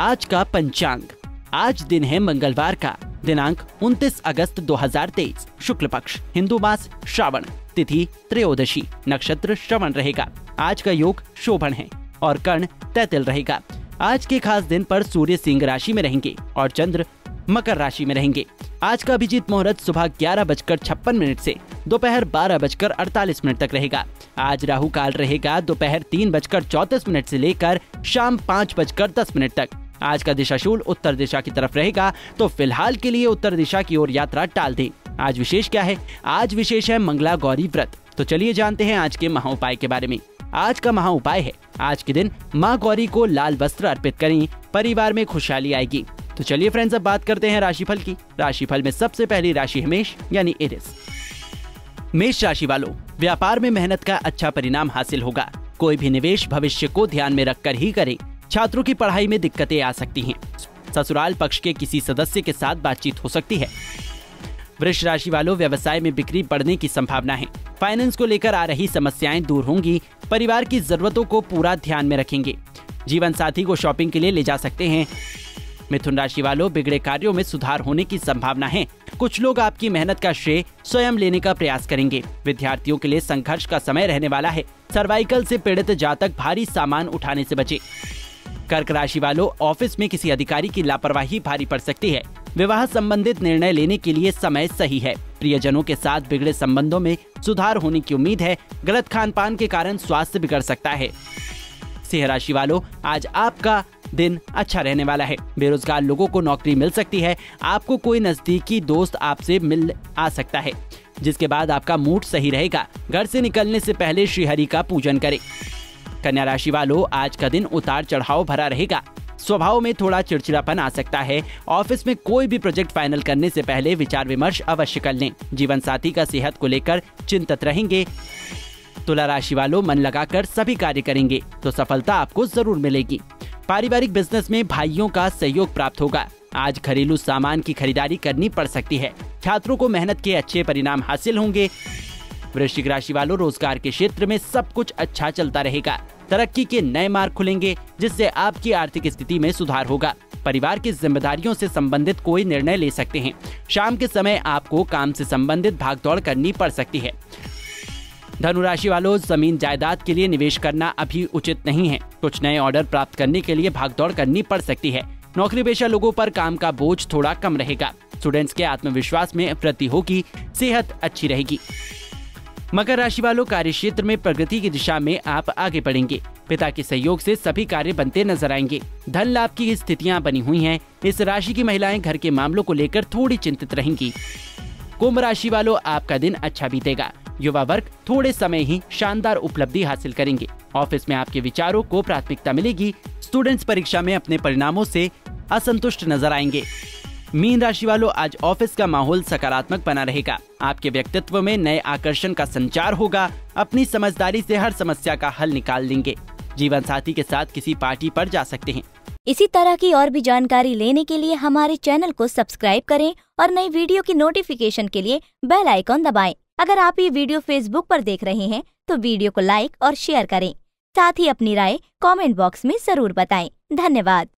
आज का पंचांग। आज दिन है मंगलवार का, दिनांक 29 अगस्त 2023, शुक्ल पक्ष, हिंदू मास श्रावण, तिथि त्रयोदशी, नक्षत्र श्रवण रहेगा। आज का योग शोभन है और कर्ण तैतिल रहेगा। आज के खास दिन पर सूर्य सिंह राशि में रहेंगे और चंद्र मकर राशि में रहेंगे। आज का अभिजीत मुहूर्त सुबह 11:56 से दोपहर 12:48 तक रहेगा। आज राहु काल रहेगा दोपहर 3:34 से लेकर शाम 5:10 तक। आज का दिशाशूल उत्तर दिशा की तरफ रहेगा, तो फिलहाल के लिए उत्तर दिशा की ओर यात्रा टाल दें। आज विशेष क्या है? आज विशेष है मंगला गौरी व्रत। तो चलिए जानते हैं आज के महा उपाय के बारे में। आज का महा उपाय है आज के दिन माँ गौरी को लाल वस्त्र अर्पित करें, परिवार में खुशहाली आएगी। तो चलिए फ्रेंड्स, अब बात करते हैं राशिफल की। राशिफल में सबसे पहली राशि है मेष यानी एरिस। मेष राशि वालों, व्यापार में मेहनत का अच्छा परिणाम हासिल होगा। कोई भी निवेश भविष्य को ध्यान में रखकर ही करें। छात्रों की पढ़ाई में दिक्कतें आ सकती हैं। ससुराल पक्ष के किसी सदस्य के साथ बातचीत हो सकती है। वृष राशि वालों, व्यवसाय में बिक्री बढ़ने की संभावना है। फाइनेंस को लेकर आ रही समस्याएं दूर होंगी। परिवार की जरूरतों को पूरा ध्यान में रखेंगे। जीवन साथी को शॉपिंग के लिए ले जा सकते हैं। मिथुन राशि वालों, बिगड़े कार्यों में सुधार होने की संभावना है। कुछ लोग आपकी मेहनत का श्रेय स्वयं लेने का प्रयास करेंगे। विद्यार्थियों के लिए संघर्ष का समय रहने वाला है। सर्वाइकल से पीड़ित जातक भारी सामान उठाने से बचे। कर्क राशि वालों, ऑफिस में किसी अधिकारी की लापरवाही भारी पड़ सकती है। विवाह संबंधित निर्णय लेने के लिए समय सही है। प्रियजनों के साथ बिगड़े संबंधों में सुधार होने की उम्मीद है। गलत खान पान के कारण स्वास्थ्य बिगड़ सकता है। सिंह राशि वालों, आज आपका दिन अच्छा रहने वाला है। बेरोजगार लोगों को नौकरी मिल सकती है। आपको कोई नजदीकी दोस्त आपसे मिल आ सकता है, जिसके बाद आपका मूड सही रहेगा। घर से निकलने से पहले श्रीहरि का पूजन करें। कन्या राशि वालों, आज का दिन उतार चढ़ाव भरा रहेगा। स्वभाव में थोड़ा चिड़चिड़ापन आ सकता है। ऑफिस में कोई भी प्रोजेक्ट फाइनल करने से पहले विचार विमर्श अवश्य कर लें। जीवन साथी का सेहत को लेकर चिंतित रहेंगे। तुला राशि वालों, मन लगाकर सभी कार्य करेंगे तो सफलता आपको जरूर मिलेगी। पारिवारिक बिजनेस में भाइयों का सहयोग प्राप्त होगा। आज घरेलू सामान की खरीदारी करनी पड़ सकती है। छात्रों को मेहनत के अच्छे परिणाम हासिल होंगे। वृश्चिक राशि वालों, रोजगार के क्षेत्र में सब कुछ अच्छा चलता रहेगा। तरक्की के नए मार्ग खुलेंगे, जिससे आपकी आर्थिक स्थिति में सुधार होगा। परिवार की जिम्मेदारियों से संबंधित कोई निर्णय ले सकते हैं। शाम के समय आपको काम से संबंधित भागदौड़ करनी पड़ सकती है। धनु राशि वालों, जमीन जायदाद के लिए निवेश करना अभी उचित नहीं है। कुछ नए ऑर्डर प्राप्त करने के लिए भागदौड़ करनी पड़ सकती है। नौकरी पेशा लोगों पर काम का बोझ थोड़ा कम रहेगा। स्टूडेंट्स के आत्मविश्वास में वृद्धि होगी। सेहत अच्छी रहेगी। मकर राशि वालों, कार्य क्षेत्र में प्रगति की दिशा में आप आगे बढ़ेंगे। पिता के सहयोग से सभी कार्य बनते नजर आएंगे। धन लाभ की स्थितियाँ बनी हुई हैं। इस राशि की महिलाएं घर के मामलों को लेकर थोड़ी चिंतित रहेंगी। कुंभ राशि वालों, आपका दिन अच्छा बीतेगा। युवा वर्ग थोड़े समय ही शानदार उपलब्धि हासिल करेंगे। ऑफिस में आपके विचारों को प्राथमिकता मिलेगी। स्टूडेंट्स परीक्षा में अपने परिणामों से असंतुष्ट नजर आएंगे। मीन राशि वालों, आज ऑफिस का माहौल सकारात्मक बना रहेगा। आपके व्यक्तित्व में नए आकर्षण का संचार होगा। अपनी समझदारी से हर समस्या का हल निकाल लेंगे। जीवन साथी के साथ किसी पार्टी पर जा सकते हैं। इसी तरह की और भी जानकारी लेने के लिए हमारे चैनल को सब्सक्राइब करें और नई वीडियो की नोटिफिकेशन के लिए बेल आइकॉन दबाएं। अगर आप ये वीडियो फेसबुक पर देख रहे हैं तो वीडियो को लाइक और शेयर करें। साथ ही अपनी राय कमेंट बॉक्स में जरूर बताएं। धन्यवाद।